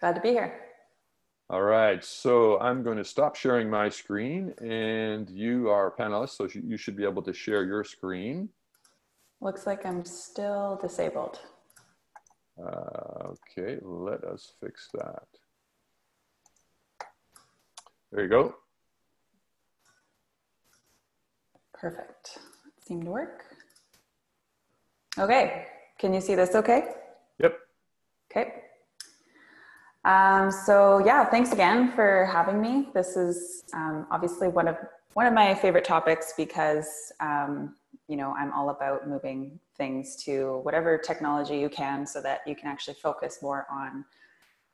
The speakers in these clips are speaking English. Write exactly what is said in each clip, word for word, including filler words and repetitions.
Glad to be here. All right, so I'm going to stop sharing my screen, and you are a panelist, so you should be able to share your screen. Looks like I'm still disabled. Uh, okay, let us fix that. There you go. Perfect, that seemed to work. Okay, can you see this okay? Yep. Okay. Um, so yeah, thanks again for having me. This is um, obviously one of one of my favorite topics because um, you know, I'm all about moving things to whatever technology you can, so that you can actually focus more on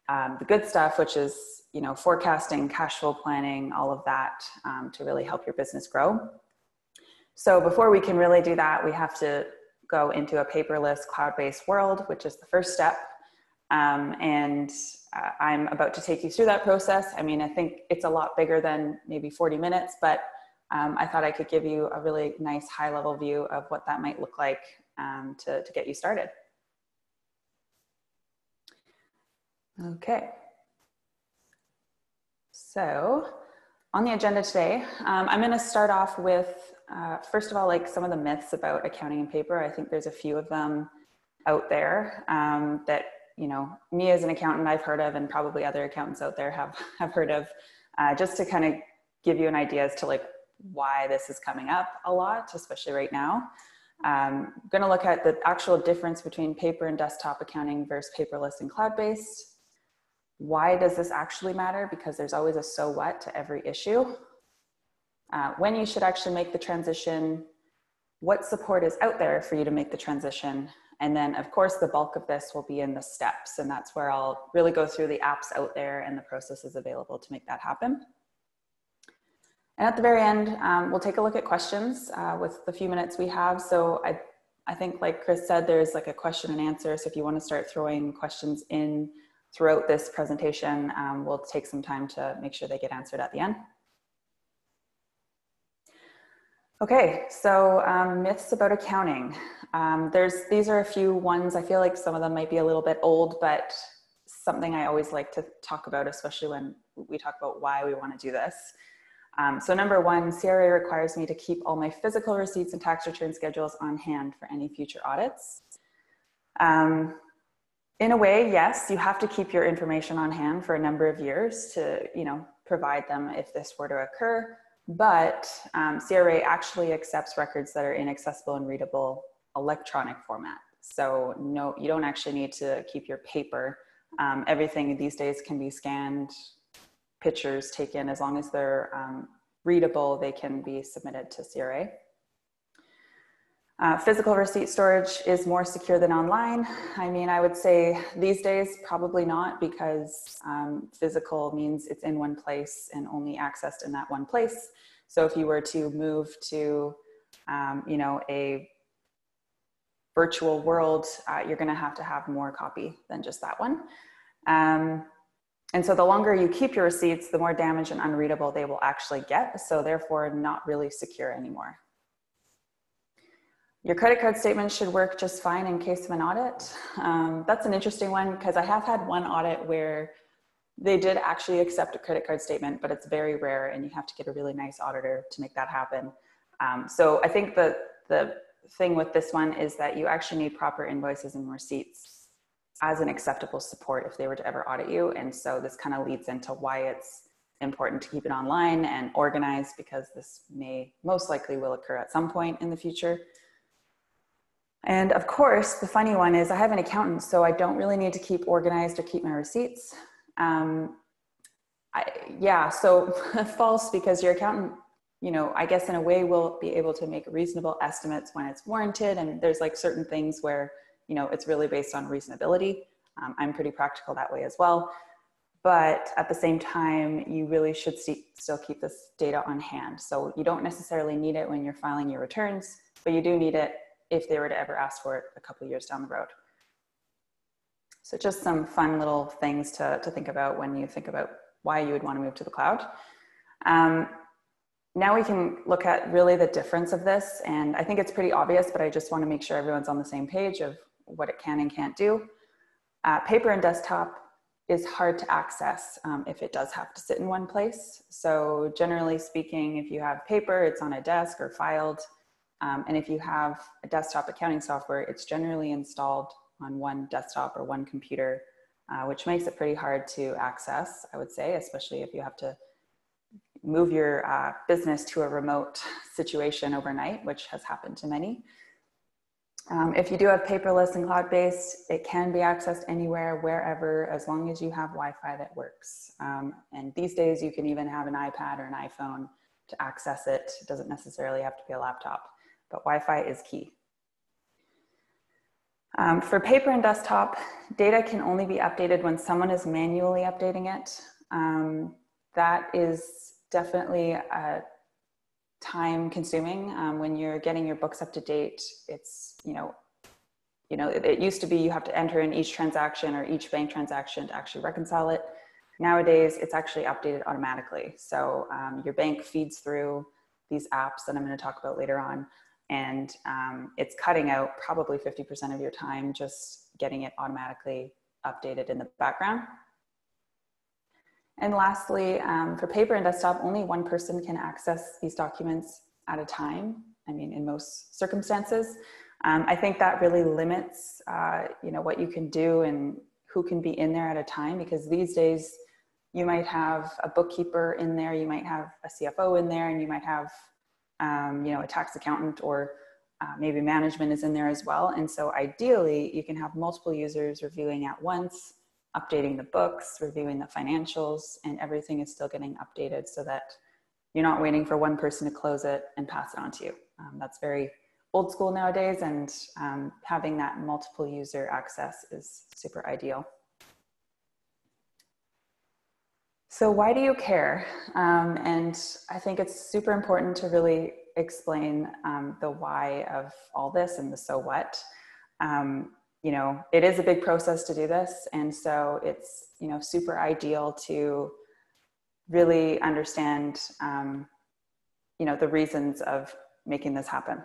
um, the good stuff, which is you know forecasting, cash flow planning, all of that um, to really help your business grow. So before we can really do that, we have to go into a paperless, cloud-based world, which is the first step. Um, and uh, I'm about to take you through that process. I mean, I think it's a lot bigger than maybe forty minutes, but um, I thought I could give you a really nice high-level view of what that might look like um, to, to get you started. Okay. So on the agenda today, um, I'm going to start off with, uh, first of all, like some of the myths about accounting and paper. I think there's a few of them out there um, that you know, me as an accountant, I've heard of, and probably other accountants out there have, have heard of, uh, just to kind of give you an idea as to like why this is coming up a lot, especially right now. Um, I'm going to look at the actual difference between paper and desktop accounting versus paperless and cloud-based. Why does this actually matter? Because there's always a so what to every issue. Uh, when you should actually make the transition, what support is out there for you to make the transition? And then, of course, the bulk of this will be in the steps, and that's where I'll really go through the apps out there and the processes available to make that happen. And at the very end, um, we'll take a look at questions uh, with the few minutes we have. So I, I think, like Chris said, there's like a question and answer. So if you want to start throwing questions in throughout this presentation, um, we'll take some time to make sure they get answered at the end. Okay, so um, myths about accounting. Um, there's, these are a few ones. I feel like some of them might be a little bit old, but something I always like to talk about, especially when we talk about why we want to do this. Um, so number one, C R A requires me to keep all my physical receipts and tax return schedules on hand for any future audits. Um, in a way, yes, you have to keep your information on hand for a number of years to, you know, provide them if this were to occur. But um, C R A actually accepts records that are in accessible and readable electronic format. So no, you don't actually need to keep your paper. Um, everything these days can be scanned, pictures taken, as long as they're um, readable, they can be submitted to C R A. Uh, physical receipt storage is more secure than online. I mean, I would say these days, probably not, because um, physical means it's in one place and only accessed in that one place. So if you were to move to, um, you know, a virtual world, uh, you're going to have to have more copy than just that one. Um, and so the longer you keep your receipts, the more damaged and unreadable they will actually get. So therefore, not really secure anymore. Your credit card statement should work just fine in case of an audit. Um, that's an interesting one because I have had one audit where they did actually accept a credit card statement, but it's very rare and you have to get a really nice auditor to make that happen. Um, so I think the, the thing with this one is that you actually need proper invoices and receipts as an acceptable support if they were to ever audit you. And so this kind of leads into why it's important to keep it online and organized, because this may most likely will occur at some point in the future. And of course, the funny one is I have an accountant, so I don't really need to keep organized or keep my receipts. Um, I, yeah, so false, because your accountant, you know, I guess in a way will be able to make reasonable estimates when it's warranted. And there's like certain things where, you know, it's really based on reasonability. Um, I'm pretty practical that way as well. But at the same time, you really should still keep this data on hand. So you don't necessarily need it when you're filing your returns, but you do need it if they were to ever ask for it a couple of years down the road. So just some fun little things to, to think about when you think about why you would want to move to the cloud. Um, now we can look at really the difference of this, and I think it's pretty obvious, but I just want to make sure everyone's on the same page of what it can and can't do. Uh, paper and desktop is hard to access um, if it does have to sit in one place. So generally speaking, if you have paper, it's on a desk or filed. Um, and if you have a desktop accounting software, it's generally installed on one desktop or one computer, uh, which makes it pretty hard to access, I would say, especially if you have to move your uh, business to a remote situation overnight, which has happened to many. Um, if you do have paperless and cloud-based, it can be accessed anywhere, wherever, as long as you have Wi-Fi that works. Um, and these days you can even have an iPad or an iPhone to access it. It doesn't necessarily have to be a laptop, but Wi-Fi is key. Um, for paper and desktop, data can only be updated when someone is manually updating it. Um, that is definitely a time consuming. Um, when you're getting your books up to date, it's, you know, you know, it, it used to be you have to enter in each transaction or each bank transaction to actually reconcile it. Nowadays, it's actually updated automatically. So um, your bank feeds through these apps that I'm going to talk about later on, and um, it's cutting out probably fifty percent of your time just getting it automatically updated in the background. And lastly, um, for paper and desktop, only one person can access these documents at a time. I mean, in most circumstances, um, I think that really limits, uh, you know, what you can do and who can be in there at a time, because these days you might have a bookkeeper in there, you might have a C F O in there, and you might have, um, you know, a tax accountant, or uh, maybe management is in there as well. And so ideally you can have multiple users reviewing at once, updating the books, reviewing the financials, and everything is still getting updated so that you're not waiting for one person to close it and pass it on to you. Um, that's very old school nowadays, and um, having that multiple user access is super ideal. So why do you care? Um, and I think it's super important to really explain um, the why of all this and the so what. Um, You know, it is a big process to do this. And so it's, you know, super ideal to really understand, um, you know, the reasons of making this happen.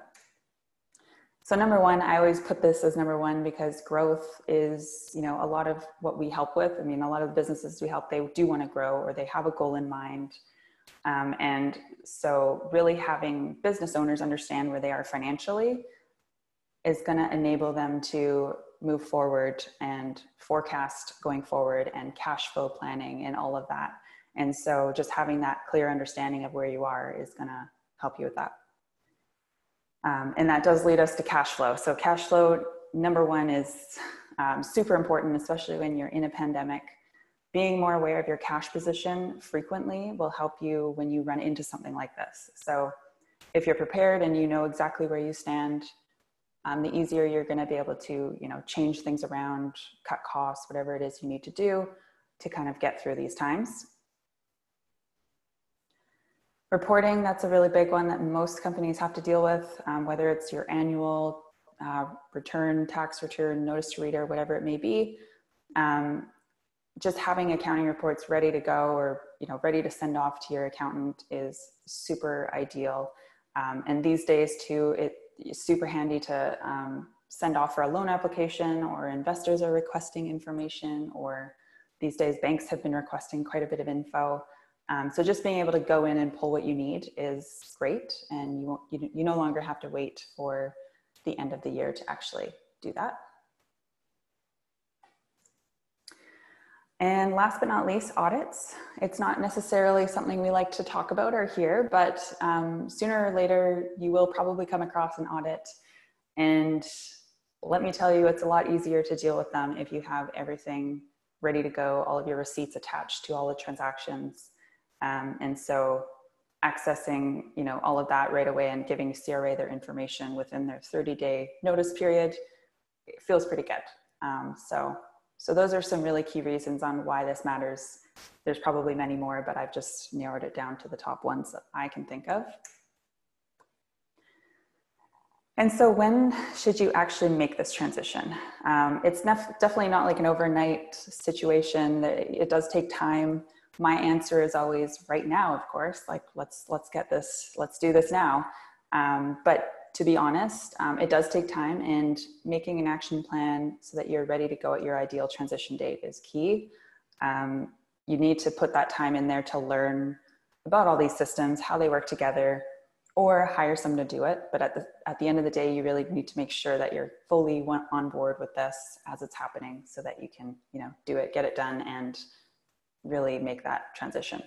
So number one, I always put this as number one because growth is, you know, a lot of what we help with. I mean, a lot of the businesses we help, they do want to grow, or they have a goal in mind. Um, and so really having business owners understand where they are financially is going to enable them to move forward and forecast going forward and cash flow planning and all of that. And so just having that clear understanding of where you are is going to help you with that. Um, and that does lead us to cash flow. So cash flow, number one, is um, super important, especially when you're in a pandemic. Being more aware of your cash position frequently will help you when you run into something like this. So if you're prepared and you know exactly where you stand, Um, the easier you're going to be able to, you know, change things around, cut costs, whatever it is you need to do to kind of get through these times. Reporting, that's a really big one that most companies have to deal with, um, whether it's your annual uh, return, tax return, notice to reader, whatever it may be. Um, just having accounting reports ready to go, or, you know, ready to send off to your accountant is super ideal. Um, and these days too, it super handy to um, send off for a loan application, or investors are requesting information, or these days banks have been requesting quite a bit of info. Um, so just being able to go in and pull what you need is great, and you, won't, you, you no longer have to wait for the end of the year to actually do that. And last but not least, audits. It's not necessarily something we like to talk about or hear, but um, sooner or later, you will probably come across an audit. And let me tell you, it's a lot easier to deal with them if you have everything ready to go, all of your receipts attached to all the transactions. Um, and so accessing, you know, all of that right away and giving C R A their information within their thirty day notice period, it feels pretty good. Um, so. So those are some really key reasons on why this matters. There's probably many more, but I've just narrowed it down to the top ones that I can think of. And so when should you actually make this transition? Um, it's definitely not like an overnight situation. It does take time. My answer is always right now, of course, like let's, let's get this, let's do this now. Um, but to be honest, um, it does take time, and making an action plan so that you're ready to go at your ideal transition date is key. Um, you need to put that time in there to learn about all these systems, how they work together, or hire someone to do it. But at the, at the end of the day, you really need to make sure that you're fully on board with this as it's happening so that you can, you know, do it, get it done, and really make that transition.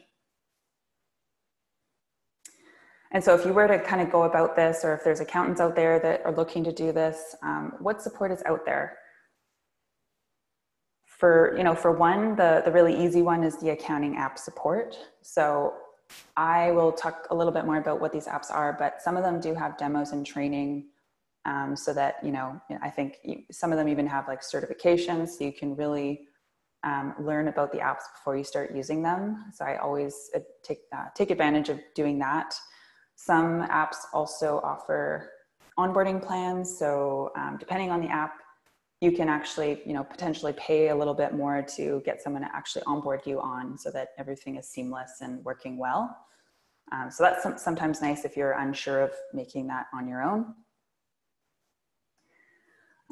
And so if you were to kind of go about this, or if there's accountants out there that are looking to do this, um, what support is out there? For, you know, for one, the, the really easy one is the accounting app support. So I will talk a little bit more about what these apps are, but some of them do have demos and training, um, so that, you know, I think you, some of them even have like certifications, so you can really um, learn about the apps before you start using them. So I always take, uh, take advantage of doing that. Some apps also offer onboarding plans. So um, depending on the app, you can actually, you know, potentially pay a little bit more to get someone to actually onboard you on, so that everything is seamless and working well. Um, so that's some, sometimes nice if you're unsure of making that on your own.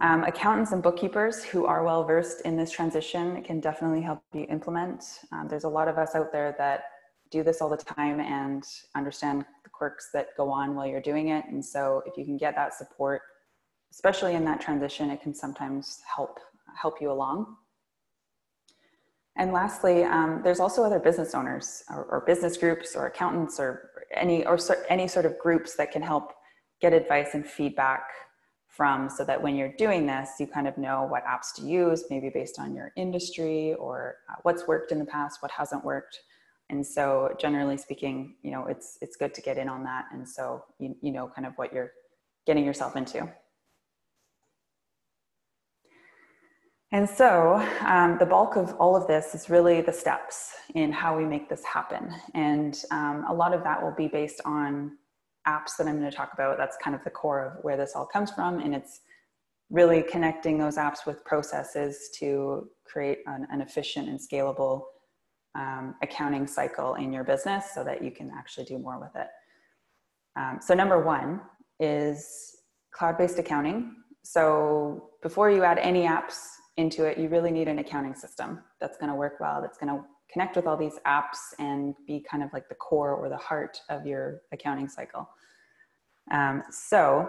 Um, accountants and bookkeepers who are well-versed in this transition can definitely help you implement. Um, there's a lot of us out there that do this all the time and understand the quirks that go on while you're doing it. And so if you can get that support, especially in that transition, it can sometimes help, help you along. And lastly, um, there's also other business owners or, or business groups or accountants or any, or so, any sort of groups that can help get advice and feedback from, so that when you're doing this, you kind of know what apps to use, maybe based on your industry or what's worked in the past, what hasn't worked. And so generally speaking, you know, it's, it's good to get in on that. And so you, you know kind of what you're getting yourself into. And so um, the bulk of all of this is really the steps in how we make this happen. And um, a lot of that will be based on apps that I'm going to talk about. That's kind of the core of where this all comes from. And it's really connecting those apps with processes to create an, an efficient and scalable um, accounting cycle in your business, so that you can actually do more with it. Um, so number one is cloud-based accounting. So before you add any apps into it, you really need an accounting system that's going to work well, that's going to connect with all these apps and be kind of like the core or the heart of your accounting cycle. Um, so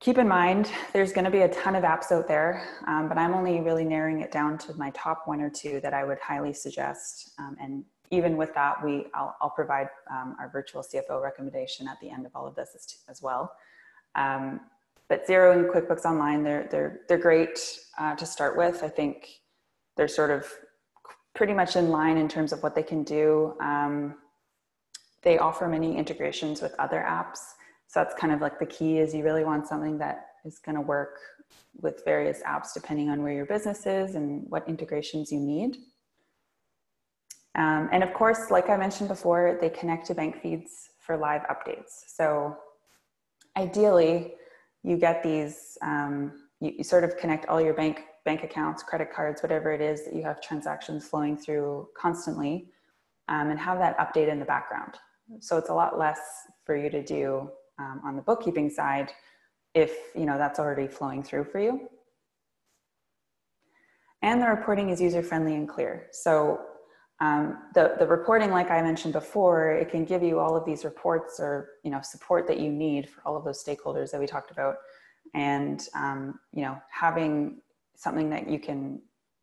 keep in mind, there's going to be a ton of apps out there, um, but I'm only really narrowing it down to my top one or two that I would highly suggest. Um, and even with that, we, I'll, I'll provide um, our virtual C F O recommendation at the end of all of this as well. Um, But Xero and QuickBooks Online, they're, they're, they're great uh, to start with. I think they're sort of pretty much in line in terms of what they can do. Um, they offer many integrations with other apps. So that's kind of like the key, is you really want something that is going to work with various apps depending on where your business is and what integrations you need. Um, and of course, like I mentioned before, they connect to bank feeds for live updates. So ideally, you get these, um, you, you sort of connect all your bank, bank accounts, credit cards, whatever it is that you have transactions flowing through constantly, um, and have that update in the background. So it's a lot less for you to do um, on the bookkeeping side if, you know, that's already flowing through for you. And the reporting is user-friendly and clear. So um, the, the reporting, like I mentioned before, it can give you all of these reports or, you know, support that you need for all of those stakeholders that we talked about. And, um, you know, having something that you can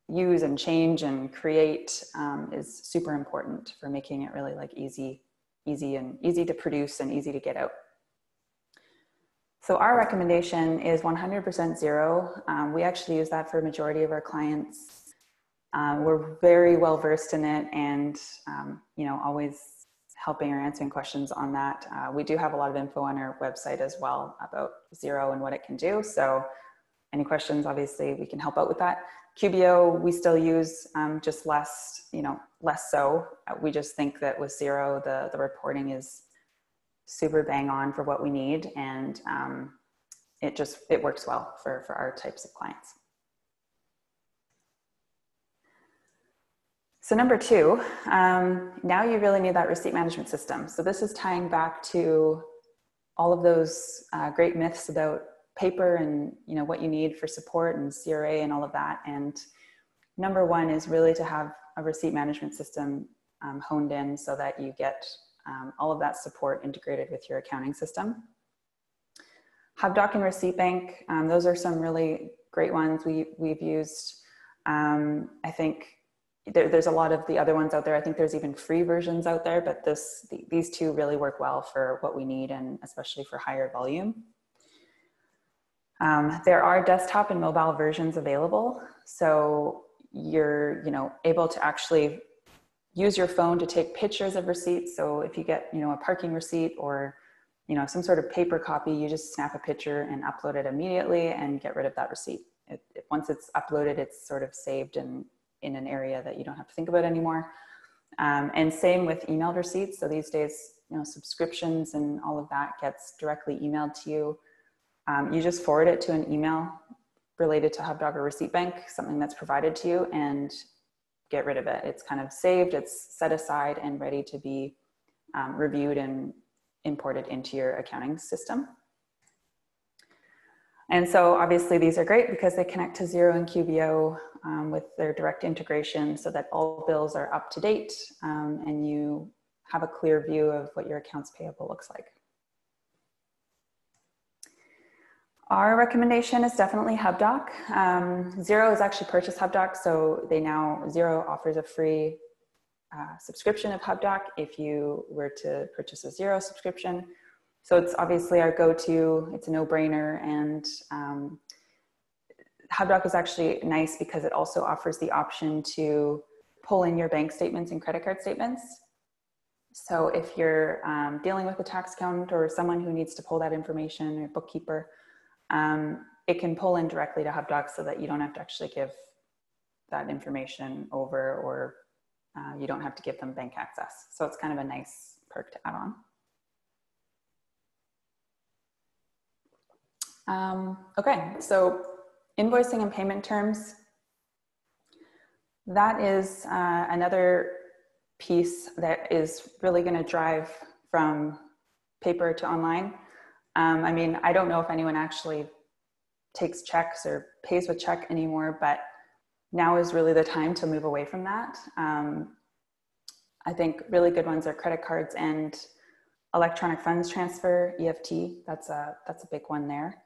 use and change and create um, is super important for making it really like easy, easy and easy to produce and easy to get out. So our recommendation is one hundred percent Xero. Um, we actually use that for a majority of our clients. Um, we're very well versed in it, and um, you know, always helping or answering questions on that. Uh, we do have a lot of info on our website as well about Xero and what it can do. So any questions, obviously we can help out with that. Q B O we still use, um, just less, you know, less so. We just think that with Xero, the, the reporting is super bang on for what we need, and um, it just, it works well for, for our types of clients. So number two, um, now you really need that receipt management system. So this is tying back to all of those uh, great myths about paper and, you know, what you need for support and C R A and all of that. And number one is really to have a receipt management system um, honed in so that you get um, all of that support integrated with your accounting system. HubDoc and Receipt Bank, um, those are some really great ones we, we've used. Um, I think there, there's a lot of the other ones out there. I think there's even free versions out there, but this, the, these two really work well for what we need, and especially for higher volume. Um, there are desktop and mobile versions available. So you're, you know, able to actually use your phone to take pictures of receipts. So if you get, you know, a parking receipt or, you know, some sort of paper copy, you just snap a picture and upload it immediately and get rid of that receipt. It, it, once it's uploaded, it's sort of saved in, in an area that you don't have to think about anymore. Um, and same with emailed receipts. So these days, you know, subscriptions and all of that gets directly emailed to you. Um, you just forward it to an email related to HubDoc or Receipt Bank, something that's provided to you, and get rid of it. It's kind of saved, it's set aside and ready to be um, reviewed and imported into your accounting system. And so obviously these are great because they connect to Xero and Q B O um, with their direct integration so that all bills are up to date um, and you have a clear view of what your accounts payable looks like. Our recommendation is definitely HubDoc. Um, Xero has actually purchased HubDoc, so they now, Xero offers a free uh, subscription of HubDoc if you were to purchase a Xero subscription. So it's obviously our go-to, it's a no-brainer, and um, HubDoc is actually nice because it also offers the option to pull in your bank statements and credit card statements. So if you're um, dealing with a tax accountant or someone who needs to pull that information, or bookkeeper, um, it can pull in directly to HubDoc so that you don't have to actually give that information over, or uh, you don't have to give them bank access. So it's kind of a nice perk to add on. Um, okay, so invoicing and payment terms, that is uh, another piece that is really going to drive from paper to online. Um, I mean, I don't know if anyone actually takes checks or pays with check anymore, but now is really the time to move away from that. Um, I think really good ones are credit cards and electronic funds transfer, E F T, that's a, that's a big one there.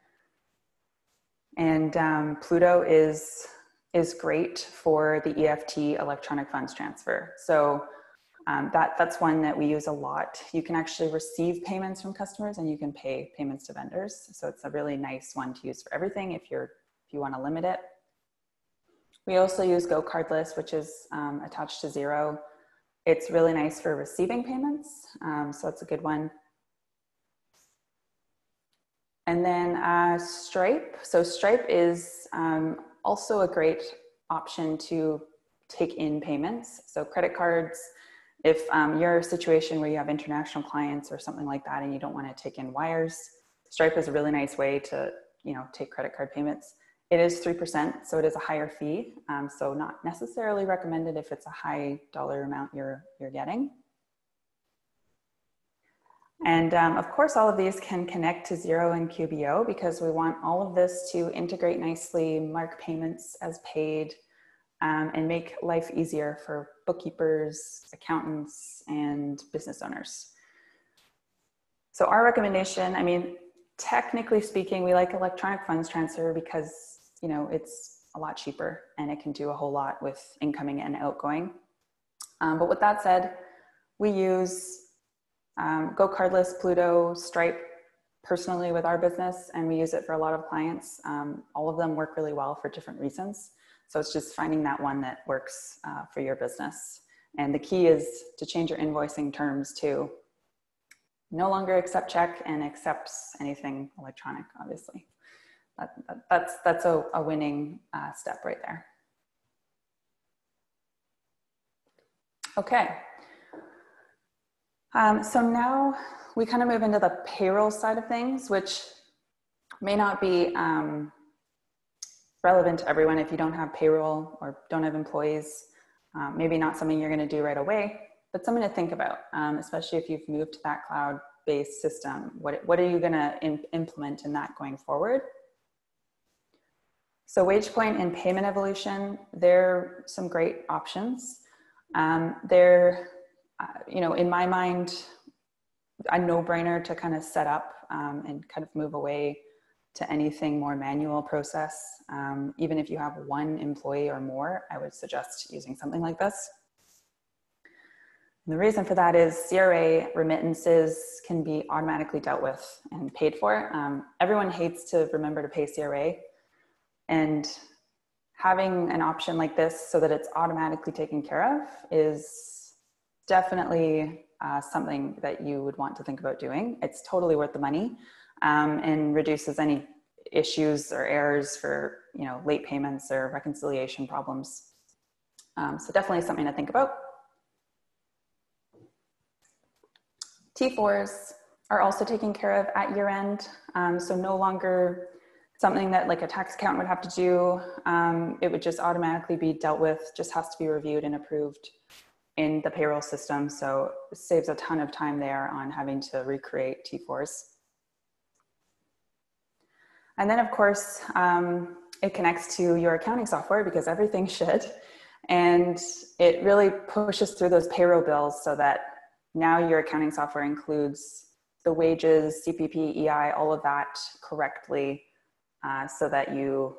And um, Plooto is, is great for the E F T electronic funds transfer. So um, that, that's one that we use a lot. You can actually receive payments from customers and you can pay payments to vendors. So it's a really nice one to use for everything if, you're, if you want to limit it. We also use GoCardless, which is um, attached to Xero. It's really nice for receiving payments. Um, so that's a good one. And then uh, Stripe. So Stripe is um, also a great option to take in payments. So credit cards, if um, you're a situation where you have international clients or something like that and you don't want to take in wires, Stripe is a really nice way to, you know, take credit card payments. It is three percent, so it is a higher fee. Um, so not necessarily recommended if it's a high dollar amount you're, you're getting. And um, of course, all of these can connect to Xero and Q B O because we want all of this to integrate nicely, mark payments as paid, um, and make life easier for bookkeepers, accountants, and business owners. So our recommendation, I mean, technically speaking, we like electronic funds transfer because, you know, it's a lot cheaper and it can do a whole lot with incoming and outgoing. Um, but with that said, we use Um, GoCardless, Plooto, Stripe personally with our business, and we use it for a lot of clients. Um, all of them work really well for different reasons. So it's just finding that one that works uh, for your business. And the key is to change your invoicing terms to no longer accept check and accepts anything electronic, obviously. That, that, that's, that's a, a winning uh, step right there. Okay. Um, so now we kind of move into the payroll side of things, which may not be um, relevant to everyone if you don't have payroll or don't have employees. Um, maybe not something you're going to do right away, but something to think about, um, especially if you've moved to that cloud-based system. What, what are you going to implement in that going forward? So WagePoint and Payment Evolution, they're some great options. Um, they're, uh, you know, in my mind, a no-brainer to kind of set up um, and kind of move away to anything more manual process. Um, even if you have one employee or more, I would suggest using something like this. And the reason for that is C R A remittances can be automatically dealt with and paid for. Um, everyone hates to remember to pay C R A, and having an option like this so that it's automatically taken care of is definitely uh, something that you would want to think about doing. It's totally worth the money. Um, and reduces any issues or errors for, you know, late payments or reconciliation problems. Um, so definitely something to think about. T fours are also taken care of at year end. Um, so no longer something that like a tax accountant would have to do. Um, it would just automatically be dealt with, just has to be reviewed and approved in the payroll system. So it saves a ton of time there on having to recreate T fours. And then of course, um, it connects to your accounting software because everything should. And it really pushes through those payroll bills so that now your accounting software includes the wages, C P P, E I, all of that correctly uh, so that you,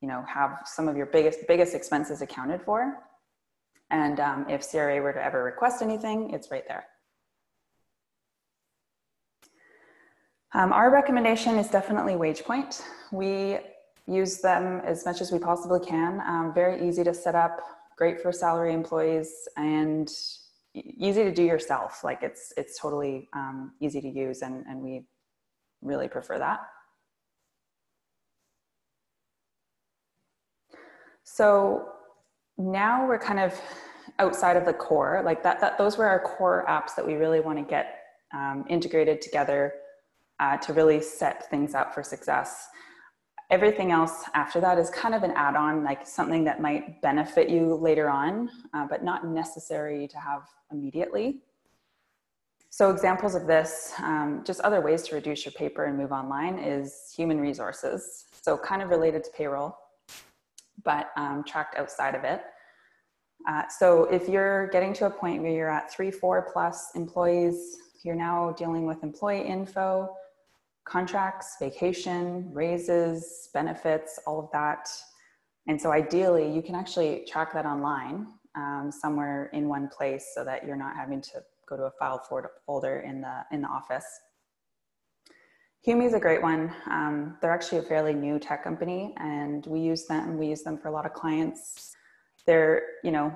you know, have some of your biggest, biggest expenses accounted for. And um, if C R A were to ever request anything, it's right there. Um, our recommendation is definitely WagePoint. We use them as much as we possibly can. Um, very easy to set up, great for salary employees, and easy to do yourself. Like it's, it's totally um, easy to use, and, and we really prefer that. So now we're kind of outside of the core, like that, that those were our core apps that we really want to get um, integrated together Uh, to really set things up for success. Everything else after that is kind of an add-on, like something that might benefit you later on, uh, but not necessary to have immediately. So examples of this, um, just other ways to reduce your paper and move online, is human resources. So kind of related to payroll, but um, tracked outside of it. Uh, so if you're getting to a point where you're at three, four plus employees, you're now dealing with employee info, contracts, vacation, raises, benefits, all of that. And so ideally, you can actually track that online um, somewhere in one place so that you're not having to go to a file folder in the, in the office. Humi is a great one. Um, they're actually a fairly new tech company, and we use them. We use them for a lot of clients. They're, you know,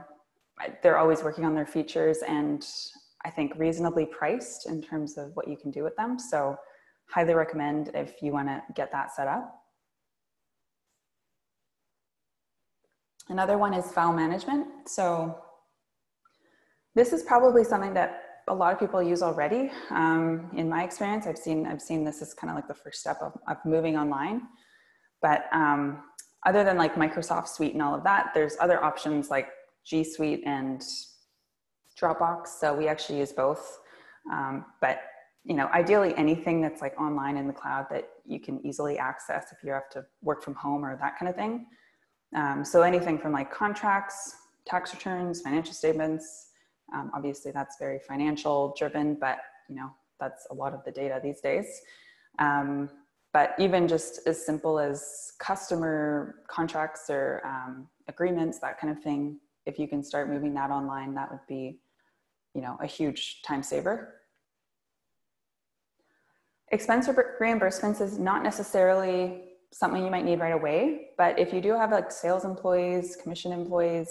they're always working on their features, and I think reasonably priced in terms of what you can do with them. So highly recommend if you want to get that set up. Another one is file management. So this is probably something that a lot of people use already. Um, in my experience, I've seen, I've seen this is kind of like the first step of, of moving online. But um, other than like Microsoft Suite and all of that, there's other options like G Suite and Dropbox, so we actually use both, um, but you know, ideally anything that's like online in the cloud that you can easily access if you have to work from home or that kind of thing. Um, so anything from like contracts, tax returns, financial statements, um, obviously that's very financial driven, but you know, that's a lot of the data these days. Um, but even just as simple as customer contracts or um, agreements, that kind of thing, if you can start moving that online, that would be, you know, a huge time saver. Expense reimbursements is not necessarily something you might need right away, but if you do have like sales employees, commission employees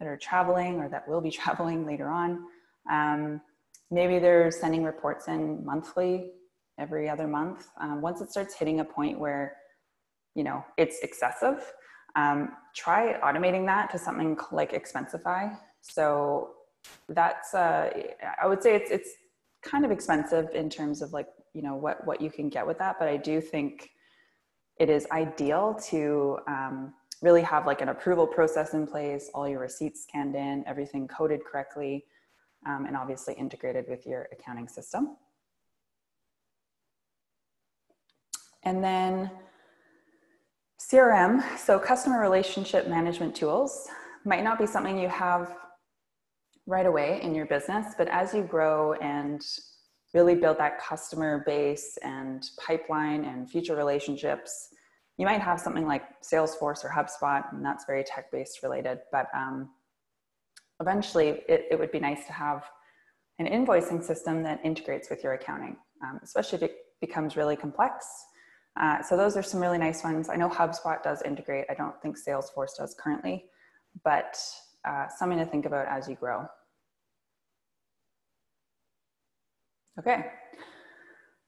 that are traveling or that will be traveling later on, um, maybe they're sending reports in monthly, every other month. Um, once it starts hitting a point where, you know, it's excessive, Um, try automating that to something like Expensify. So that's, uh, I would say it's, it's kind of expensive in terms of like, you know, what, what you can get with that. But I do think it is ideal to um, really have like an approval process in place, all your receipts scanned in, everything coded correctly, um, and obviously integrated with your accounting system. And then C R M, so customer relationship management tools, might not be something you have right away in your business, but as you grow and really build that customer base and pipeline and future relationships, you might have something like Salesforce or HubSpot, and that's very tech-based related, but um, eventually it, it would be nice to have an invoicing system that integrates with your accounting, um, especially if it becomes really complex. Uh, so those are some really nice ones. I know HubSpot does integrate. I don't think Salesforce does currently, but uh, something to think about as you grow. Okay,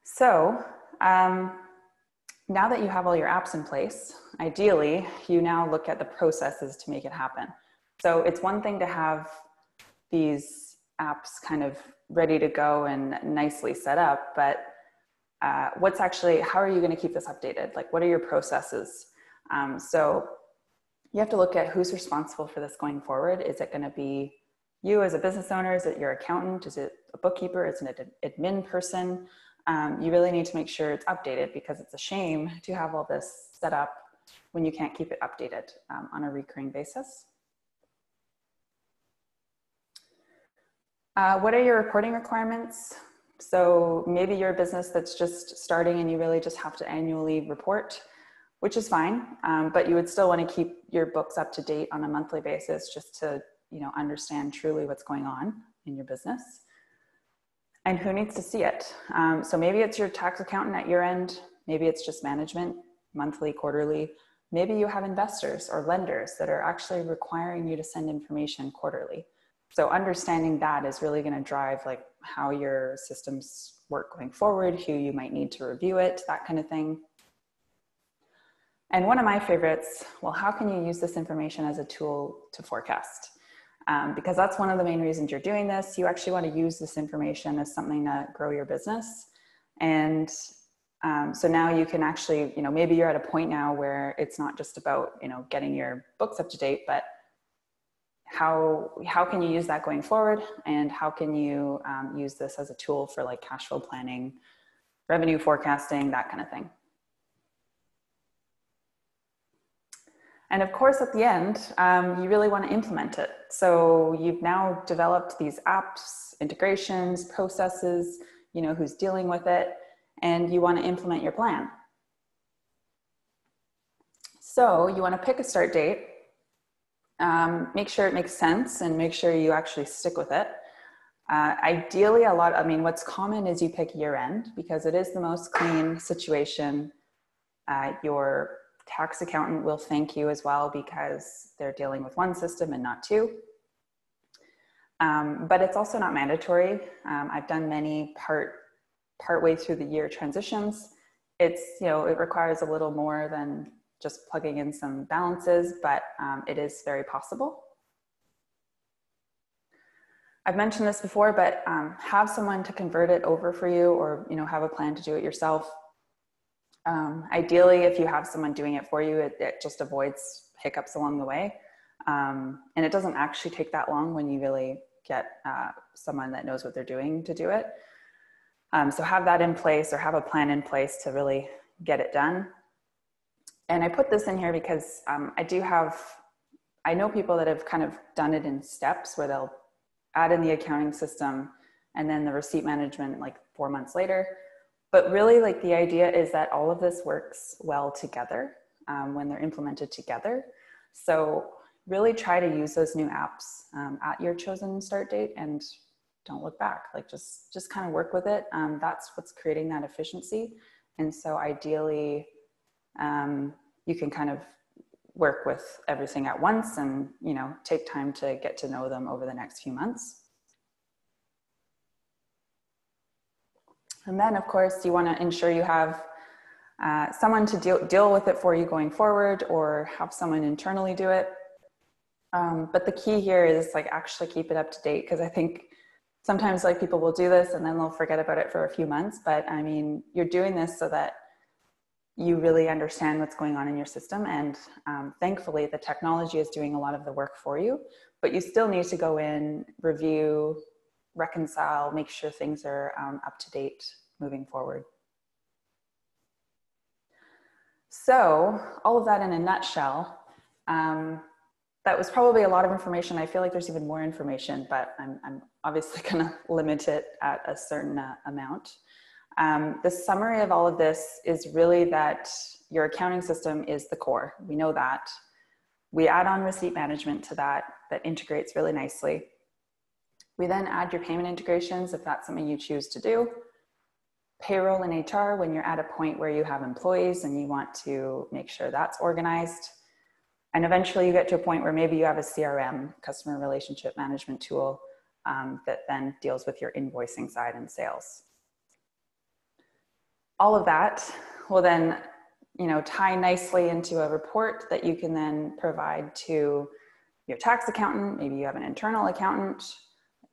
so um, now that you have all your apps in place, ideally, you now look at the processes to make it happen. So it's one thing to have these apps kind of ready to go and nicely set up, but Uh, what's actually, how are you going to keep this updated? Like, what are your processes? Um, so you have to look at who's responsible for this going forward. Is it going to be you as a business owner? Is it your accountant? Is it a bookkeeper? Is it an admin person? Um, you really need to make sure it's updated, because it's a shame to have all this set up when you can't keep it updated um, on a recurring basis. Uh, what are your reporting requirements? So maybe you're a business that's just starting and you really just have to annually report, which is fine, um, but you would still want to keep your books up to date on a monthly basis just to, you know, understand truly what's going on in your business. And who needs to see it? Um, so maybe it's your tax accountant at your end, maybe it's just management, monthly, quarterly, maybe you have investors or lenders that are actually requiring you to send information quarterly. So understanding that is really going to drive like how your systems work going forward, who you might need to review it, that kind of thing. And one of my favorites, well, how can you use this information as a tool to forecast? Um, because that's one of the main reasons you're doing this. You actually want to use this information as something to grow your business. And um, so now you can actually, you know, maybe you're at a point now where it's not just about, you know, getting your books up to date, but How, how can you use that going forward, and how can you um, use this as a tool for like cash flow planning, revenue forecasting, that kind of thing. And of course, at the end, um, you really want to implement it. So you've now developed these apps, integrations, processes, you know, who's dealing with it, and you want to implement your plan. So you want to pick a start date. Um, make sure it makes sense and make sure you actually stick with it. Uh, ideally, a lot, I mean, what's common is you pick year end because it is the most clean situation. Uh, your tax accountant will thank you as well because they're dealing with one system and not two. Um, but it's also not mandatory. Um, I've done many part, part way through the year transitions. It's, you know, it requires a little more than just plugging in some balances, but um, it is very possible. I've mentioned this before, but um, have someone to convert it over for you, or you know, have a plan to do it yourself. Um, ideally, if you have someone doing it for you, it, it just avoids hiccups along the way. Um, and it doesn't actually take that long when you really get uh, someone that knows what they're doing to do it. Um, so have that in place, or have a plan in place to really get it done. And I put this in here because um, I do have, I know people that have kind of done it in steps where they'll add in the accounting system and then the receipt management like four months later. But really, like, the idea is that all of this works well together um, when they're implemented together. So really try to use those new apps um, at your chosen start date and don't look back. Like just, just kind of work with it. Um, that's what's creating that efficiency. And so ideally, Um, you can kind of work with everything at once and, you know, take time to get to know them over the next few months. And then, of course, you want to ensure you have uh, someone to deal, deal with it for you going forward, or have someone internally do it. Um, but the key here is like actually keep it up to date, because I think sometimes like people will do this and then they'll forget about it for a few months. But I mean, you're doing this so that you really understand what's going on in your system. And um, thankfully, the technology is doing a lot of the work for you, but you still need to go in, review, reconcile, make sure things are um, up to date moving forward. So all of that in a nutshell. Um, that was probably a lot of information. I feel like there's even more information, but I'm, I'm obviously going to limit it at a certain uh, amount. Um, the summary of all of this is really that your accounting system is the core. We know that. We add on receipt management to that, that integrates really nicely. We then add your payment integrations if that's something you choose to do. Payroll and H R when you're at a point where you have employees and you want to make sure that's organized. And eventually you get to a point where maybe you have a C R M, customer relationship management tool, um, that then deals with your invoicing side and sales. All of that will then, you know, tie nicely into a report that you can then provide to your tax accountant. Maybe you have an internal accountant,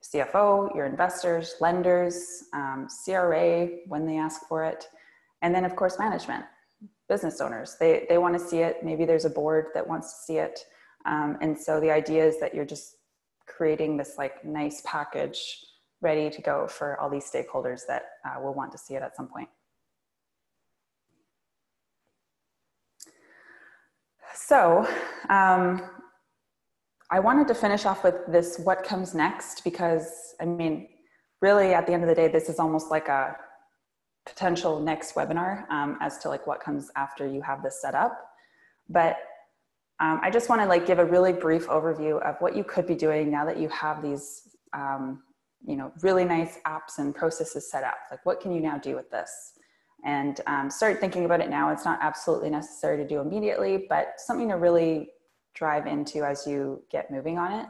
C F O, your investors, lenders, um, C R A when they ask for it. And then of course, management, business owners, they, they want to see it. Maybe there's a board that wants to see it. Um, and so the idea is that you're just creating this like nice package ready to go for all these stakeholders that uh, will want to see it at some point. So um, I wanted to finish off with this, what comes next, because I mean, really at the end of the day, this is almost like a potential next webinar um, as to like what comes after you have this set up. But um, I just want to like give a really brief overview of what you could be doing now that you have these, um, you know, really nice apps and processes set up. Like, what can you now do with this? And um, start thinking about it now. It's not absolutely necessary to do immediately, but something to really drive into as you get moving on it.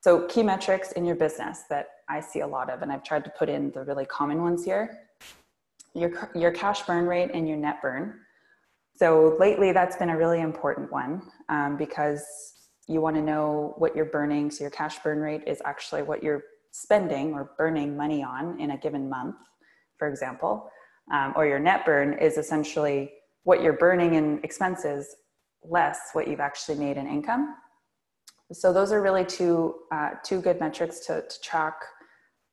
So key metrics in your business that I see a lot of, and I've tried to put in the really common ones here. Your, your cash burn rate and your net burn. So lately that's been a really important one um, because you wanna know what you're burning. So your cash burn rate is actually what you're spending or burning money on in a given month, for example. Um, or your net burn is essentially what you're burning in expenses less what you've actually made in income. So those are really two, uh, two good metrics to, to track,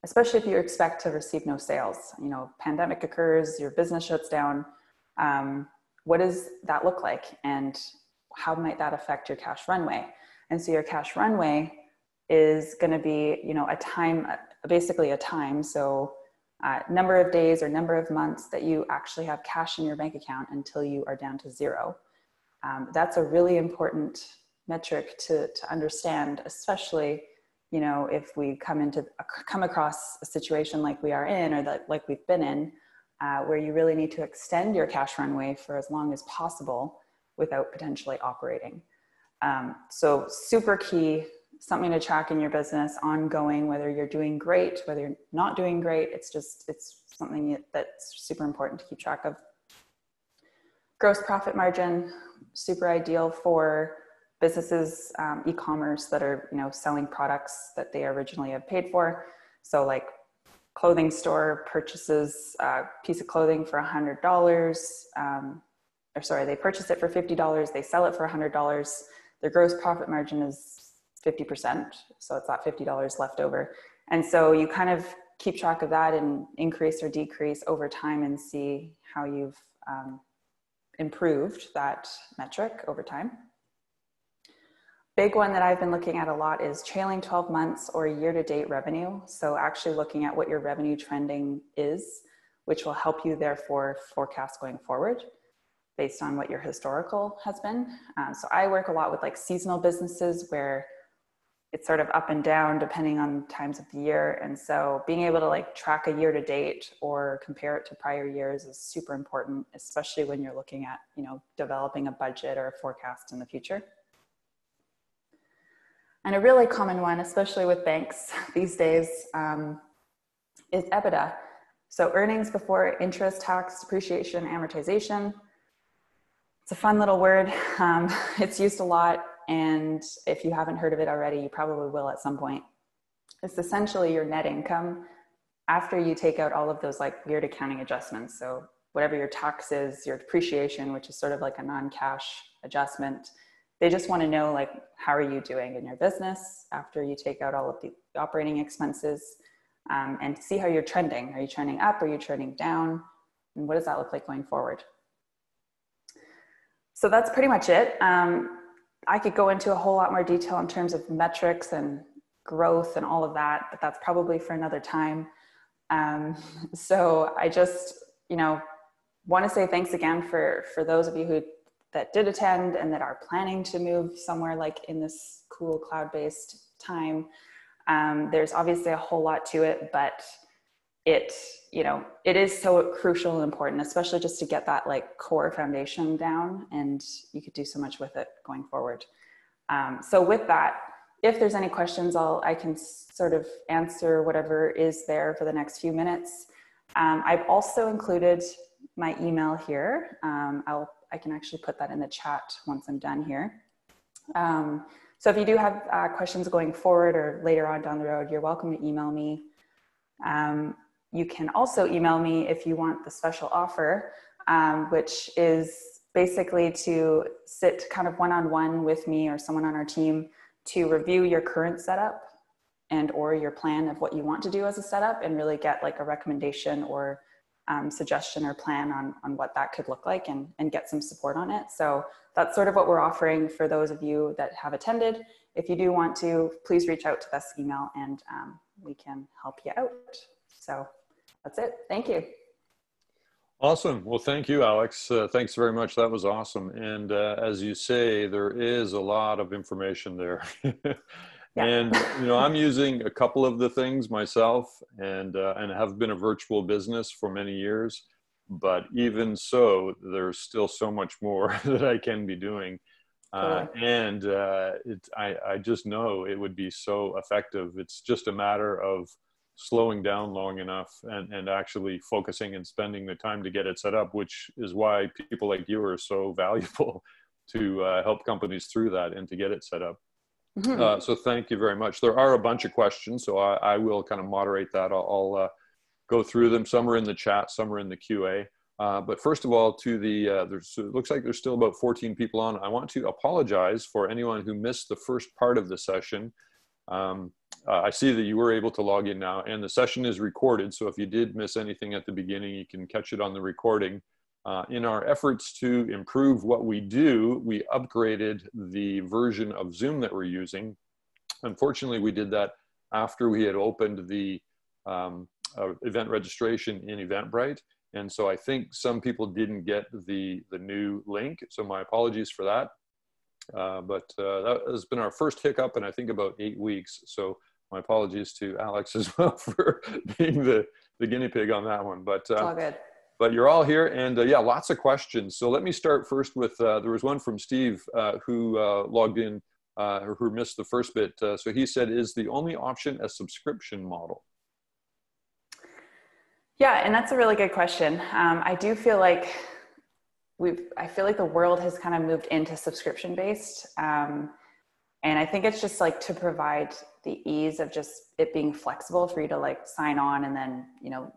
especially if you expect to receive no sales. You know, pandemic occurs, your business shuts down. Um, what does that look like? And how might that affect your cash runway? And so your cash runway is gonna be, you know, a time, basically a time. So Uh, number of days or number of months that you actually have cash in your bank account until you are down to zero. Um, that's a really important metric to, to understand, especially, you know, if we come into uh, come across a situation like we are in, or that like we've been in, uh, where you really need to extend your cash runway for as long as possible without potentially operating. Um, so super key. Something to track in your business ongoing, whether you're doing great, whether you're not doing great. It's just, it's something that's super important to keep track of. Gross profit margin, super ideal for businesses, um, e-commerce that are, you know, selling products that they originally have paid for. So like clothing store purchases a piece of clothing for a hundred dollars, um, or sorry, they purchase it for fifty dollars. They sell it for a hundred dollars. Their gross profit margin is fifty percent, so it's that fifty dollars left over. And so you kind of keep track of that and increase or decrease over time and see how you've um, improved that metric over time. Big one that I've been looking at a lot is trailing twelve months or year-to-date revenue. So actually looking at what your revenue trending is, which will help you therefore forecast going forward, based on what your historical has been. Um, so I work a lot with like seasonal businesses where it's sort of up and down depending on times of the year. And so being able to like track a year to date or compare it to prior years is super important, especially when you're looking at, you know, developing a budget or a forecast in the future. And a really common one, especially with banks these days, um, is EBITDA. So earnings before interest, tax, depreciation, amortization. It's a fun little word. Um, it's used a lot. And if you haven't heard of it already, you probably will at some point. It's essentially your net income after you take out all of those like weird accounting adjustments. So whatever your tax is, your depreciation, which is sort of like a non-cash adjustment. They just want to know like, how are you doing in your business after you take out all of the operating expenses, um, and see how you're trending. Are you trending up? Are you trending down? And what does that look like going forward? So that's pretty much it. Um, I could go into a whole lot more detail in terms of metrics and growth and all of that, but that's probably for another time. Um, so I just, you know, want to say thanks again for, for those of you who that did attend and that are planning to move somewhere like in this cool cloud-based time. Um, there's obviously a whole lot to it, but it, you know, it is so crucial and important, especially just to get that like core foundation down, and you could do so much with it going forward. Um, so with that, if there's any questions, I'll, I can sort of answer whatever is there for the next few minutes. Um, I've also included my email here. Um, I'll, I can actually put that in the chat once I'm done here. Um, so if you do have uh, questions going forward or later on down the road, you're welcome to email me. Um, you can also email me if you want the special offer, um, which is basically to sit kind of one-on-one with me or someone on our team to review your current setup and or your plan of what you want to do as a setup, and really get like a recommendation or Um, suggestion or plan on, on what that could look like, and, and get some support on it. So that's sort of what we're offering for those of you that have attended. If you do want to, please reach out to this email, and um, we can help you out. So that's it. Thank you. Awesome. Well, thank you, Alex. Uh, thanks very much. That was awesome. And uh, as you say, there is a lot of information there. Yeah. And, you know, I'm using a couple of the things myself, and, uh, and have been a virtual business for many years, but even so, there's still so much more that I can be doing. Uh, yeah. And uh, it, I, I just know it would be so effective. It's just a matter of slowing down long enough and, and actually focusing and spending the time to get it set up, which is why people like you are so valuable to uh, help companies through that and to get it set up. Mm-hmm. uh, so thank you very much. There are a bunch of questions, so I, I will kind of moderate that. I'll, I'll uh, go through them. Some are in the chat, some are in the Q A. Uh, but first of all, to the, uh, there's, it looks like there's still about fourteen people on. I want to apologize for anyone who missed the first part of the session. Um, uh, I see that you were able to log in now, and the session is recorded. So if you did miss anything at the beginning, you can catch it on the recording. Uh, in our efforts to improve what we do, we upgraded the version of Zoom that we're using. Unfortunately, we did that after we had opened the um, uh, event registration in Eventbrite. And so I think some people didn't get the, the new link. So my apologies for that. Uh, but uh, that has been our first hiccup in I think about eight weeks. So my apologies to Alex as well for being the, the guinea pig on that one. But, uh, it's all good. But you're all here, and uh, yeah, lots of questions. So let me start first with, uh, there was one from Steve uh, who uh, logged in, uh, or who missed the first bit. Uh, so he said, is the only option a subscription model? Yeah, and that's a really good question. Um, I do feel like we've, I feel like the world has kind of moved into subscription-based. Um, and I think it's just like to provide the ease of just it being flexible for you to like sign on and then, you know,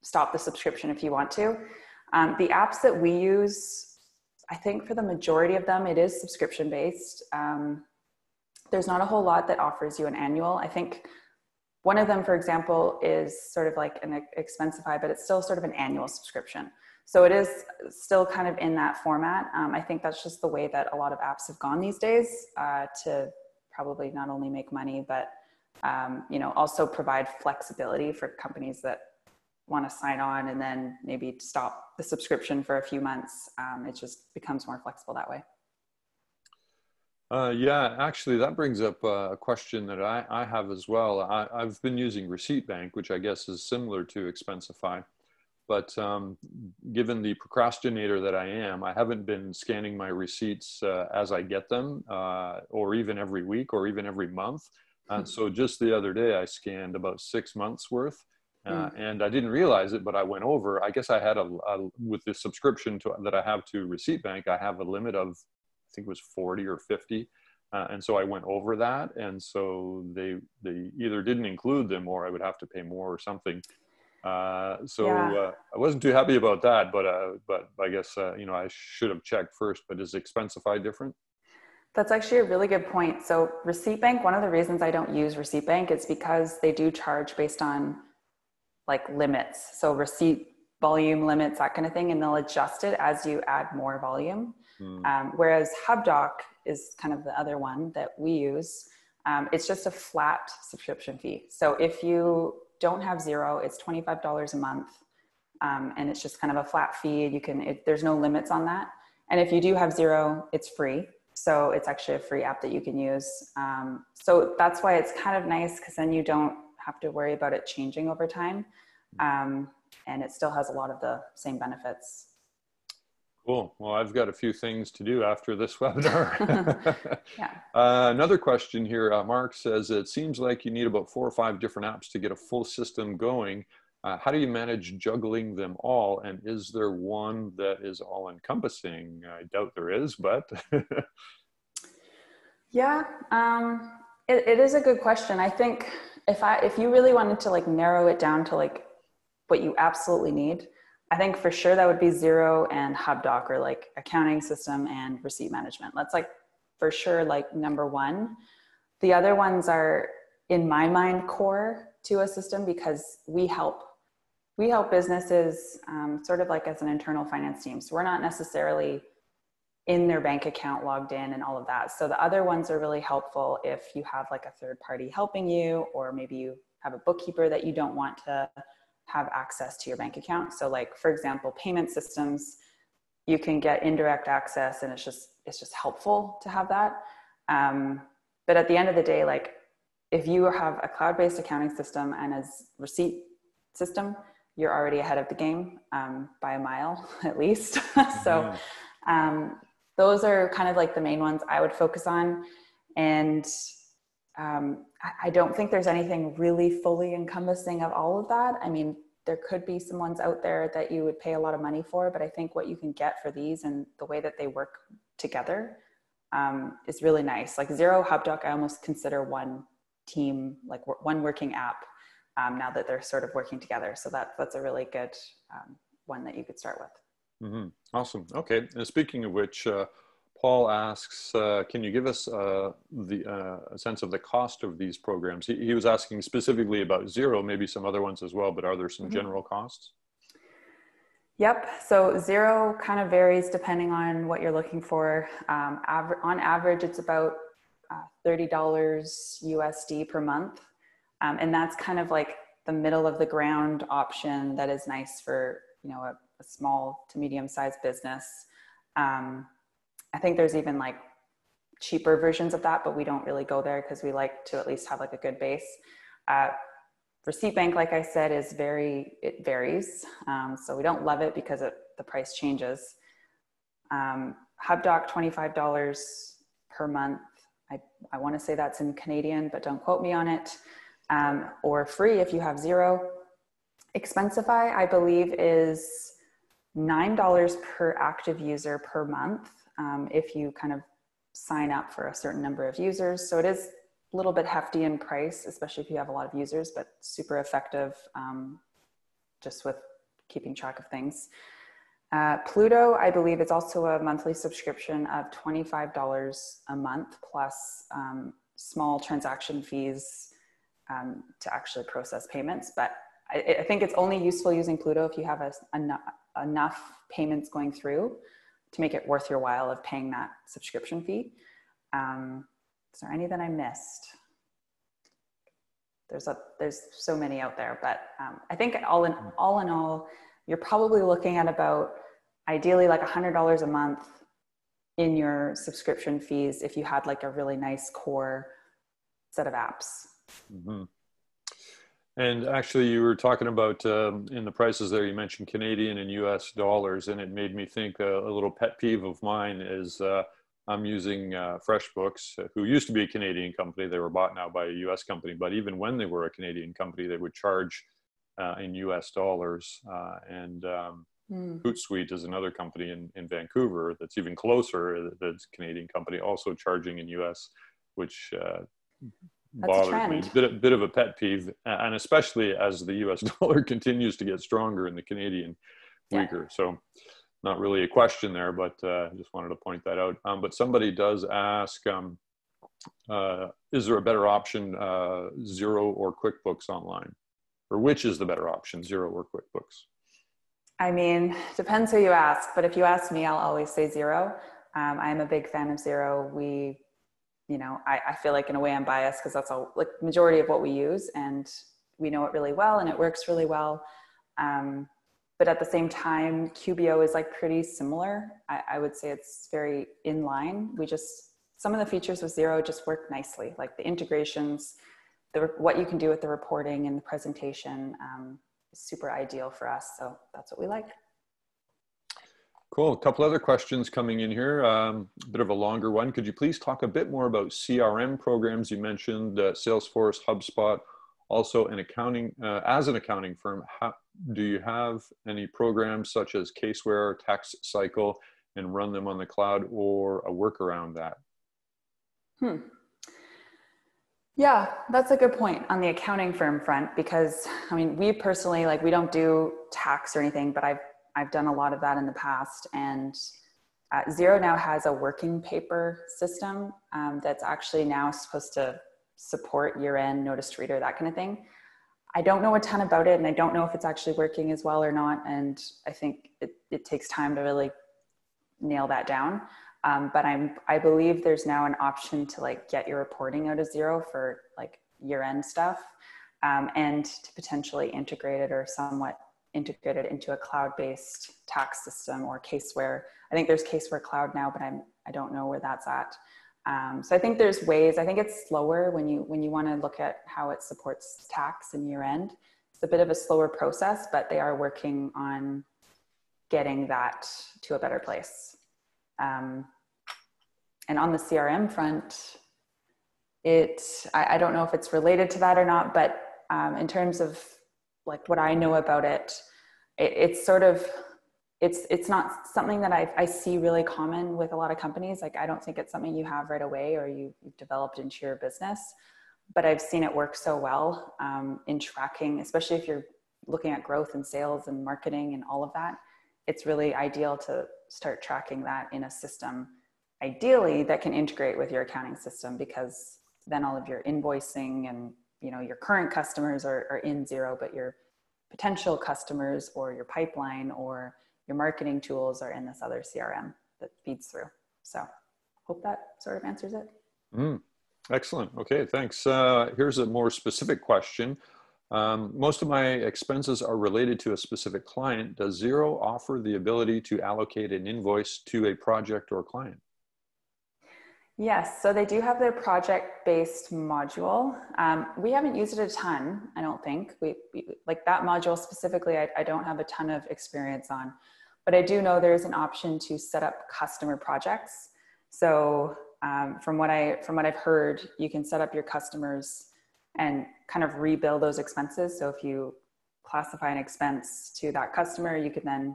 stop the subscription if you want to. Um, the apps that we use, I think for the majority of them, it is subscription-based. Um, there's not a whole lot that offers you an annual. I think one of them, for example, is sort of like an Expensify, but it's still sort of an annual subscription. So it is still kind of in that format. Um, I think that's just the way that a lot of apps have gone these days uh, to probably not only make money, but um, you know, also provide flexibility for companies that want to sign on and then maybe stop the subscription for a few months. Um, it just becomes more flexible that way. Uh, yeah, actually that brings up a question that I, I have as well. I, I've been using Receipt Bank, which I guess is similar to Expensify, but um, given the procrastinator that I am, I haven't been scanning my receipts uh, as I get them, uh, or even every week or even every month. Uh, so just the other day I scanned about six months worth. Uh, and I didn't realize it, but I went over. I guess I had a, a with the subscription to, that I have to Receipt Bank, I have a limit of, I think it was forty or fifty. Uh, and so I went over that. And so they, they either didn't include them or I would have to pay more or something. Uh, so yeah. uh, I wasn't too happy about that, but, uh, but I guess, uh, you know, I should have checked first, but is Expensify different? That's actually a really good point. So Receipt Bank, one of the reasons I don't use Receipt Bank is because they do charge based on like limits. So receipt volume limits, that kind of thing. And they'll adjust it as you add more volume. Mm. Um, whereas HubDoc is kind of the other one that we use. Um, it's just a flat subscription fee. So if you don't have Xero, it's twenty-five dollars a month. Um, and it's just kind of a flat fee. You can, it, there's no limits on that. And if you do have Xero, it's free. So it's actually a free app that you can use. Um, so that's why it's kind of nice, because then you don't have to worry about it changing over time. Um, and it still has a lot of the same benefits. Cool. Well, I've got a few things to do after this webinar. Yeah. uh, another question here, uh, Mark says, it seems like you need about four or five different apps to get a full system going. Uh, how do you manage juggling them all? And is there one that is all encompassing? I doubt there is, but. Yeah, um, it, it is a good question. I think if I, if you really wanted to like narrow it down to like what you absolutely need, I think for sure that would be Xero and HubDoc, or like accounting system and receipt management. That's like for sure like number one. The other ones are, in my mind, core to a system, because we help we help businesses um, sort of like as an internal finance team. So we're not necessarily in their bank account logged in and all of that. So the other ones are really helpful if you have like a third party helping you, or maybe you have a bookkeeper that you don't want to have access to your bank account. So like, for example, payment systems, you can get indirect access, and it's just, it's just helpful to have that. Um, but at the end of the day, like if you have a cloud-based accounting system and a receipt system, you're already ahead of the game um, by a mile at least. So um, those are kind of like the main ones I would focus on. And Um, I don't think there's anything really fully encompassing of all of that. I mean, there could be some ones out there that you would pay a lot of money for, but I think what you can get for these and the way that they work together um, is really nice. Like Xero, HubDoc, I almost consider one team, like one working app um, now that they're sort of working together. So that, that's a really good um, one that you could start with. Mm-hmm. Awesome. Okay. And speaking of which, uh, Paul asks, uh, can you give us uh, the, uh, a sense of the cost of these programs? He, he was asking specifically about Xero, maybe some other ones as well, but are there some mm-hmm. general costs? Yep, so Xero kind of varies depending on what you're looking for. Um, aver- on average, it's about uh, thirty dollars U S D per month. Um, and that's kind of like the middle of the ground option that is nice for, you know, a, a small to medium sized business. Um, I think there's even like cheaper versions of that, but we don't really go there because we like to at least have like a good base. Uh, Receipt Bank, like I said, is very, it varies. Um, so we don't love it because it, the price changes. Um, HubDoc, twenty-five dollars per month. I, I want to say that's in Canadian, but don't quote me on it. Um, or free if you have Xero. Expensify, I believe, is nine dollars per active user per month. Um, if you kind of sign up for a certain number of users. So it is a little bit hefty in price, especially if you have a lot of users, but super effective um, just with keeping track of things. Uh, Plooto, I believe, is also a monthly subscription of twenty-five dollars a month plus um, small transaction fees um, to actually process payments. But I, I think it's only useful using Plooto if you have a, en- enough payments going through to make it worth your while of paying that subscription fee. Um, is there any that I missed? There's a, there's so many out there, but um, I think all in all in all, you're probably looking at about ideally like one hundred dollars a month in your subscription fees if you had like a really nice core set of apps. Mm-hmm. And actually, you were talking about um, in the prices there, you mentioned Canadian and U S dollars, and it made me think a, a little pet peeve of mine is uh, I'm using uh, FreshBooks, who used to be a Canadian company. They were bought now by a U S company, but even when they were a Canadian company, they would charge uh, in U S dollars. Uh, and um, mm. Hootsuite is another company in, in Vancouver that's even closer, that's a Canadian company also charging in U S, which uh, bothers me. It's a bit, a bit of a pet peeve, and especially as the U S dollar continues to get stronger and the Canadian weaker. Yeah. So not really a question there, but I uh, just wanted to point that out. Um, but somebody does ask, um, uh, is there a better option, uh, Xero or QuickBooks Online? Or which is the better option, Xero or QuickBooks? I mean, depends who you ask, but if you ask me, I'll always say Xero. Um, I am a big fan of Xero. We, you know, I, I feel like in a way I'm biased because that's all like majority of what we use, and we know it really well and it works really well. Um, but at the same time, Q B O is like pretty similar. I, I would say it's very in line. We just, some of the features with Xero just work nicely, like the integrations, the, what you can do with the reporting and the presentation, um, is super ideal for us. So that's what we like. Cool. A couple other questions coming in here, um, a bit of a longer one. Could you please talk a bit more about C R M programs? You mentioned uh, Salesforce, HubSpot, also an accounting, uh, as an accounting firm, how, do you have any programs such as CaseWare, Tax Cycle, and run them on the cloud, or a workaround that? Hmm. Yeah, that's a good point on the accounting firm front, because I mean, we personally, like we don't do tax or anything, but I've I've done a lot of that in the past, and uh, Xero now has a working paper system um, that's actually now supposed to support year-end, notice to reader, that kind of thing. I don't know a ton about it, and I don't know if it's actually working as well or not, and I think it, it takes time to really nail that down. Um, but I'm, I believe there's now an option to like get your reporting out of Xero for like year-end stuff, um, and to potentially integrate it or somewhat integrated into a cloud-based tax system or CaseWare. I think there's CaseWare Cloud now, but I'm, I don't know where that's at. Um, so I think there's ways. I think it's slower when you when you want to look at how it supports tax and year-end. It's a bit of a slower process, but they are working on getting that to a better place. Um, and on the C R M front, it I, I don't know if it's related to that or not, but um, in terms of like what I know about it, it it's sort of, it's it's not something that I, I see really common with a lot of companies. Like I don't think it's something you have right away or you, you've developed into your business, but I've seen it work so well um, in tracking, especially if you're looking at growth and sales and marketing and all of that. It's really ideal to start tracking that in a system, ideally that can integrate with your accounting system, because then all of your invoicing and you know, your current customers are, are in Xero, but your potential customers or your pipeline or your marketing tools are in this other C R M that feeds through. So hope that sort of answers it. Mm, excellent. Okay, thanks. Uh, here's a more specific question. Um, most of my expenses are related to a specific client. Does Xero offer the ability to allocate an invoice to a project or client? Yes, so they do have their project-based module. Um, we haven't used it a ton, I don't think. We, we like that module specifically, I, I don't have a ton of experience on, but I do know there's an option to set up customer projects. So um, from what I from what I've heard, you can set up your customers and kind of rebuild those expenses. So if you classify an expense to that customer, you can then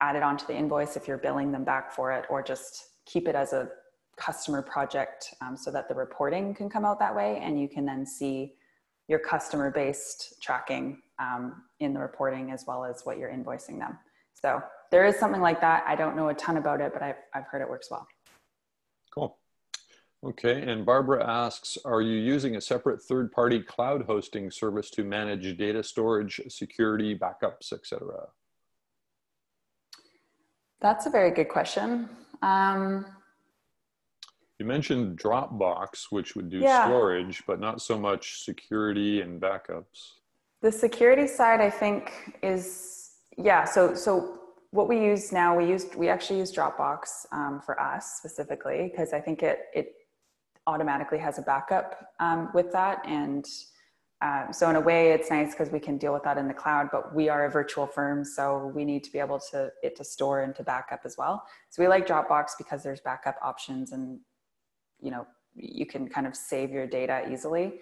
add it onto the invoice if you're billing them back for it, or just keep it as a customer project, um, so that the reporting can come out that way, and you can then see your customer based tracking um, in the reporting as well as what you're invoicing them. So there is something like that. I don't know a ton about it, but I've, I've heard it works well. Cool. Okay, and Barbara asks, are you using a separate third party cloud hosting service to manage data storage, security, backups, et cetera? That's a very good question. Um, You mentioned Dropbox, which would do yeah. storage, but not so much security and backups. The security side, I think, is, yeah. So, so what we use now, we used, we actually use Dropbox um, for us specifically, because I think it, it automatically has a backup um, with that. And um, so in a way it's nice because we can deal with that in the cloud, but we are a virtual firm, so we need to be able to, it to store and to back up as well. So we like Dropbox because there's backup options, and you know, you can kind of save your data easily.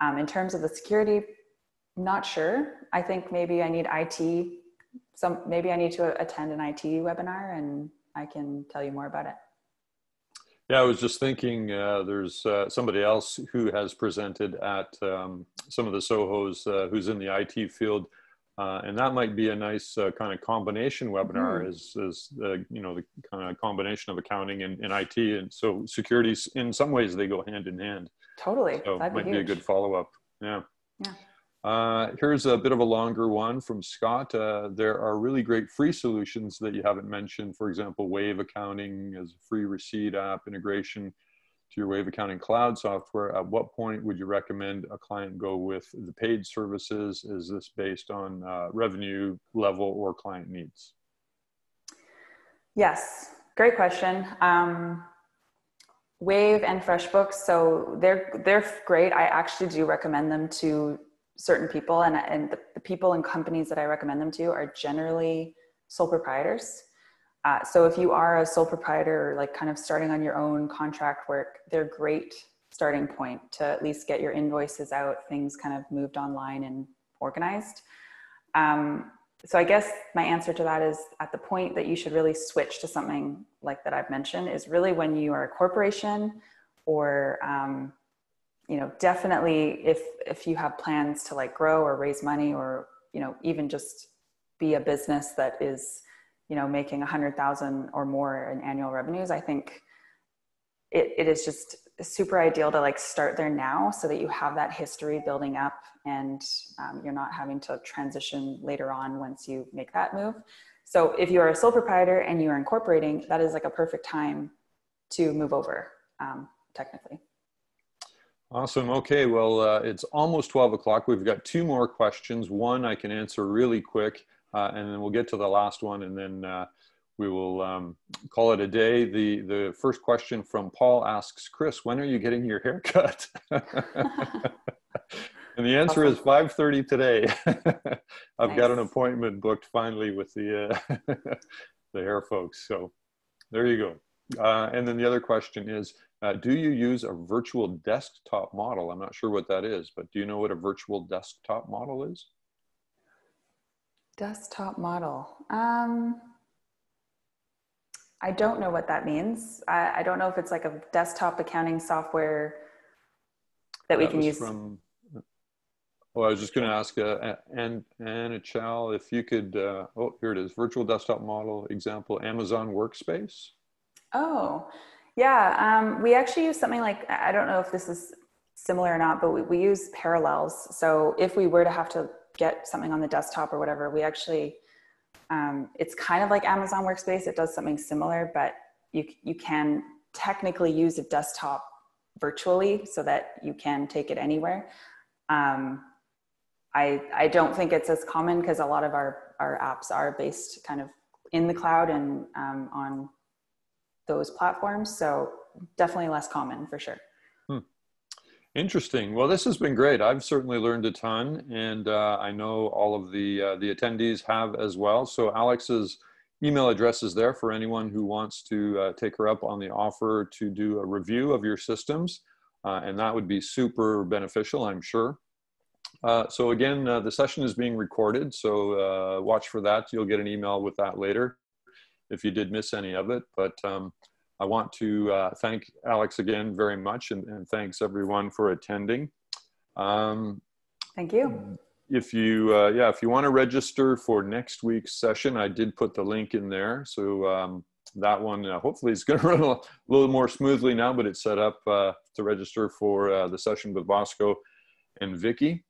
Um, in terms of the security, not sure. I think maybe I need I T, some, maybe I need to attend an I T webinar and I can tell you more about it. Yeah, I was just thinking uh, there's uh, somebody else who has presented at um, some of the SOHOs uh, who's in the I T field. Uh, and that might be a nice uh, kind of combination webinar, mm. is, is uh, you know, the kind of combination of accounting and, and I T. And so security, in some ways, they go hand in hand. Totally. So that might be, be a good follow-up. Yeah. Yeah. Uh, here's a bit of a longer one from Scott. Uh, there are really great free solutions that you haven't mentioned. For example, Wave Accounting as a free receipt app integration to your Wave Accounting Cloud software. At what point would you recommend a client go with the paid services? Is this based on uh, revenue level or client needs? Yes, great question. Um, Wave and FreshBooks, so they're, they're great. I actually do recommend them to certain people, and, and the people and companies that I recommend them to are generally sole proprietors. Uh, so if you are a sole proprietor, like kind of starting on your own contract work, they're great starting point to at least get your invoices out, things kind of moved online and organized. Um, so I guess my answer to that is, at the point that you should really switch to something like that I've mentioned is really when you are a corporation, or um, you know, definitely if, if you have plans to like grow or raise money, or, you know, even just be a business that is, you know, making a hundred thousand or more in annual revenues, I think it, it is just super ideal to like start there now so that you have that history building up, and um, you're not having to transition later on once you make that move. So if you are a sole proprietor and you are incorporating, that is like a perfect time to move over, um, technically. Awesome. Okay. Well, uh, it's almost twelve o'clock. We've got two more questions. One I can answer really quick, uh, and then we'll get to the last one, and then uh, we will um, call it a day. The, the first question from Paul asks, Chris, when are you getting your haircut? And the answer awesome. Is five thirty today. I've nice. Got an appointment booked finally with the, uh, the hair folks. So there you go. Uh, and then the other question is, uh, do you use a virtual desktop model? I'm not sure what that is, but do you know what a virtual desktop model is? Desktop model. Um, I don't know what that means. I, I don't know if it's like a desktop accounting software that we that can use. From, oh, I was just going to ask uh, Ann, Anachal, if you could, uh, oh, here it is, virtual desktop model example, Amazon Workspace. Oh, yeah. Um, we actually use something like, I don't know if this is similar or not, but we, we use Parallels. So if we were to have to get something on the desktop or whatever, we actually, um, it's kind of like Amazon Workspace. It does something similar, but you, you can technically use a desktop virtually so that you can take it anywhere. Um, I, I don't think it's as common because a lot of our, our apps are based kind of in the cloud and um, on those platforms, so definitely less common for sure. Hmm. Interesting. Well, this has been great. I've certainly learned a ton, and uh, I know all of the uh, the attendees have as well. So Alex's email address is there for anyone who wants to uh, take her up on the offer to do a review of your systems, uh, and that would be super beneficial, I'm sure. Uh, so again, uh, the session is being recorded, so uh, watch for that. You'll get an email with that later if you did miss any of it. But um, I want to uh, thank Alex again very much, and, and thanks everyone for attending. Um, thank you. If you, uh, yeah, if you want to register for next week's session, I did put the link in there. So um, that one, uh, hopefully it's going to run a little more smoothly now, but it's set up uh, to register for uh, the session with Bosco and Vicky.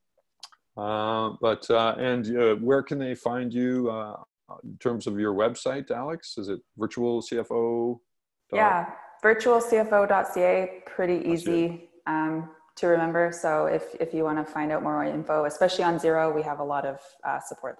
Uh, but, uh, and uh, where can they find you? Uh, In terms of your website, Alex, is it virtual C F O? Yeah, virtual C F O dot C A, pretty easy um, to remember. So if, if you want to find out more info, especially on Xero, we have a lot of uh, support there.